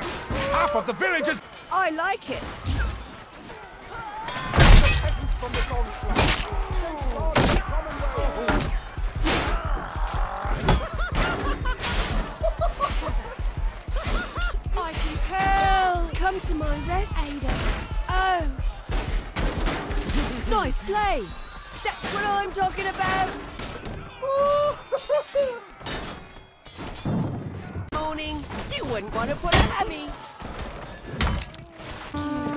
Half of the village is... I like it. I can tell. Come to my rest, Ada. Oh. Nice play. That's what I'm talking about. Morning. You wouldn't want to put it at me. Oh.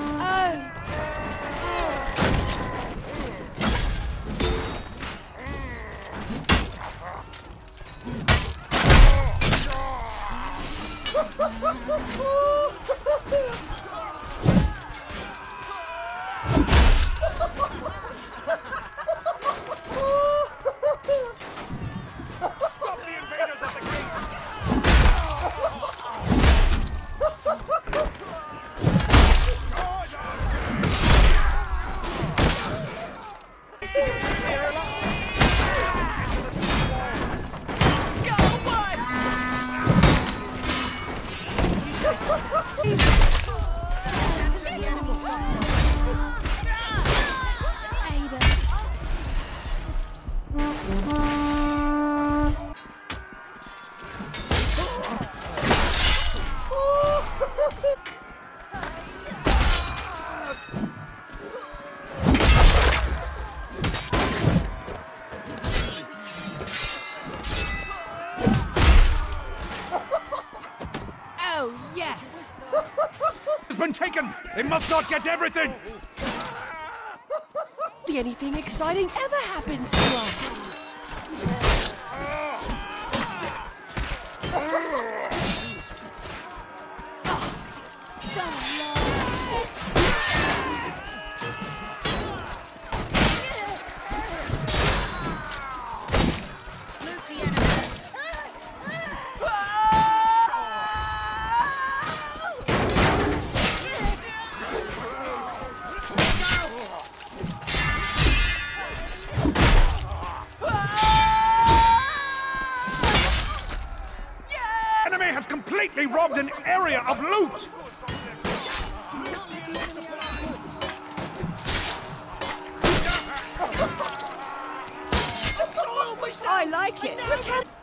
They must not get everything! Did anything exciting ever happen to us? Robbed an area of loot! I like it!